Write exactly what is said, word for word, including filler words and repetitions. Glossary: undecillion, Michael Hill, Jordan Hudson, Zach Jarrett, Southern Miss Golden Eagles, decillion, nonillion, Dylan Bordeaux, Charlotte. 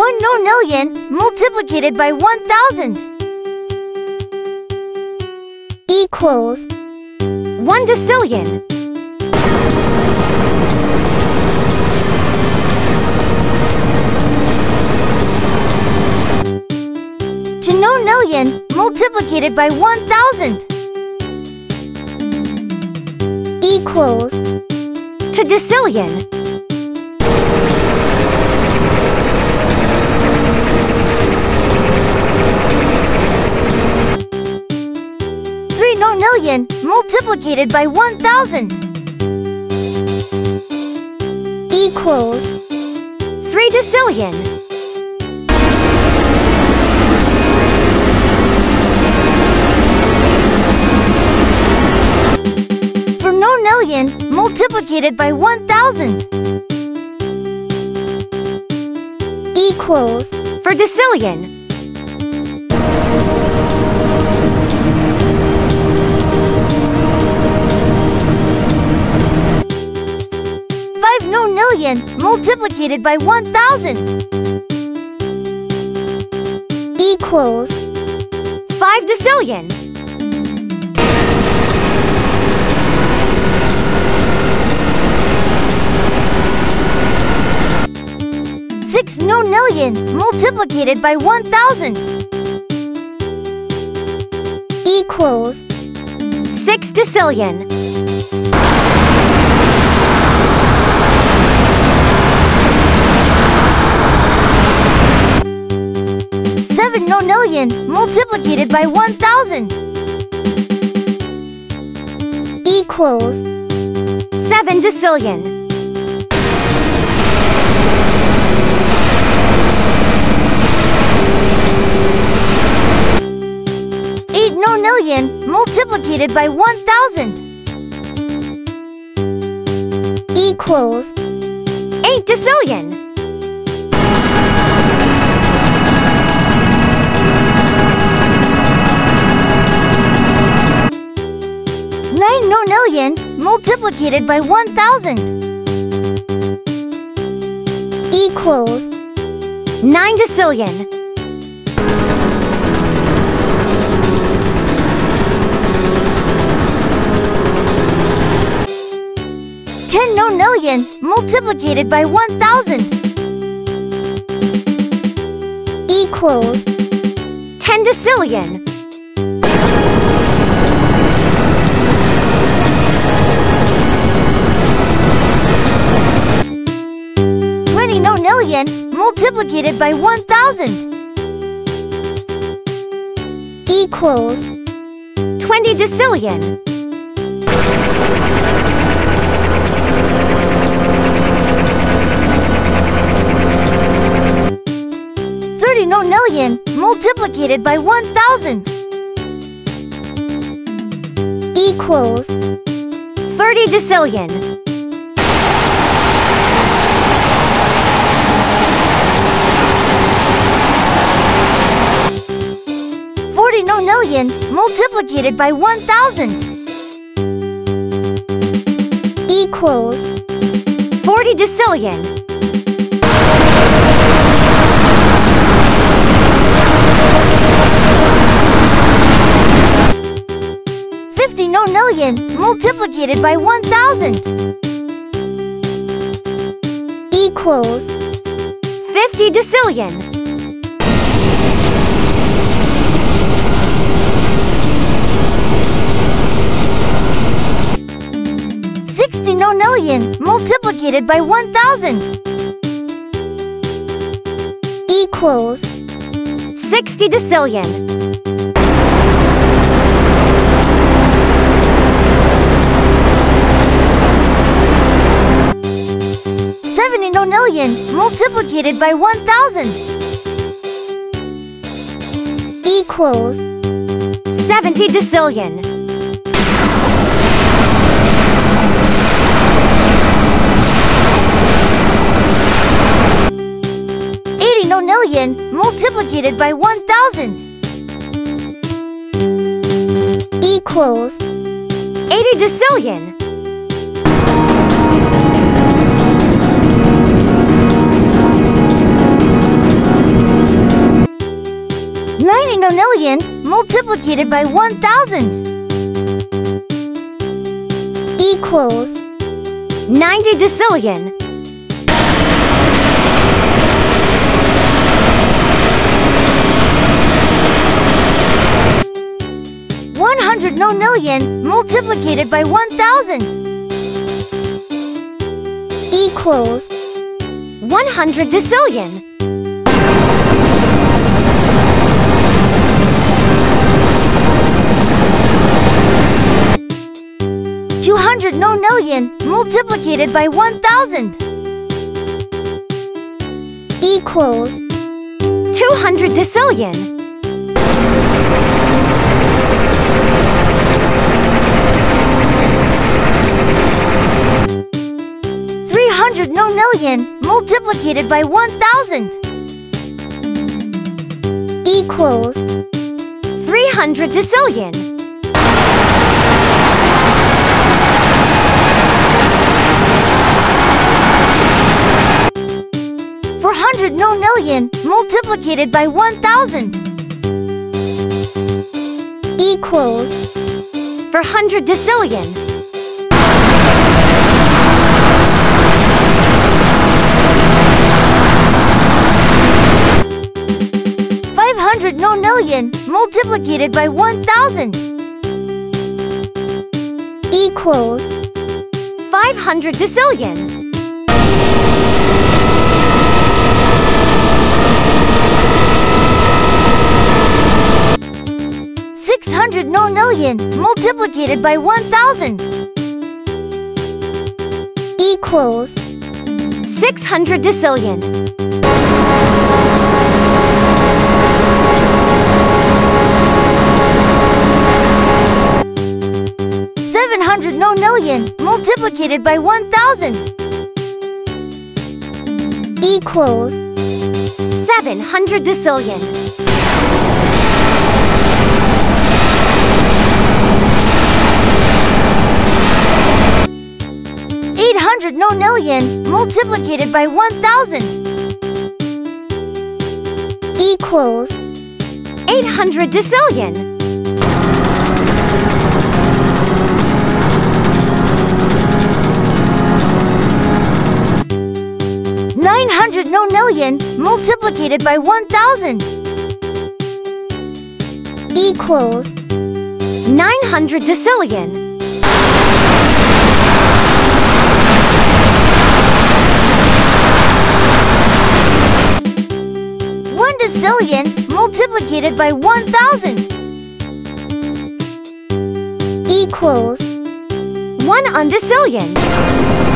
one nonillion multiplicated by one thousand equals one decillion. To nonillion multiplicated by one thousand equals to decillion. Three nonillion multiplicated by one thousand equals three decillion. Multiplicated by one thousand equals for decillion. Five nonillion multiplicated by one thousand equals five decillion. Six nonillion multiplicated by one thousand equals six decillion. Seven nonillion multiplicated by one thousand equals seven decillion. Multiplicated by one thousand equals eight decillion. Nine nonillion multiplicated by one thousand equals nine decillion. ten nonillion multiplicated by one thousand equals ten decillion. twenty nonillion multiplicated by one thousand equals twenty decillion. Nonillion multiplicated by one thousand equals thirty decillion. forty nonillion multiplicated by one thousand equals forty decillion. Nonillion multiplicated by one thousand equals fifty decillion. sixty nonillion multiplicated by one thousand equals sixty decillion. Nonillion multiplicated by one thousand equals seventy decillion. eighty nonillion multiplicated by one thousand equals eighty decillion. nonillion multiplicated by one thousand equals ninety decillion. one hundred nonillion multiplicated by one thousand equals one hundred decillion. two hundred nonillion multiplicated by one thousand equals two hundred decillion. three hundred nonillion multiplicated by one thousand equals three hundred decillion. four hundred nonillion multiplicated by one thousand equals four hundred decillion. five hundred nonillion multiplicated by one thousand equals five hundred decillion. six hundred nonillion multiplicated by one thousand equals six hundred decillion. seven hundred nonillion multiplicated by one thousand equals seven hundred decillion. eight hundred nonillion multiplicated by one thousand equals eight hundred decillion. nine hundred nonillion multiplicated by one thousand equals nine hundred decillion. Decillion multiplicated by one thousand equals one undecillion.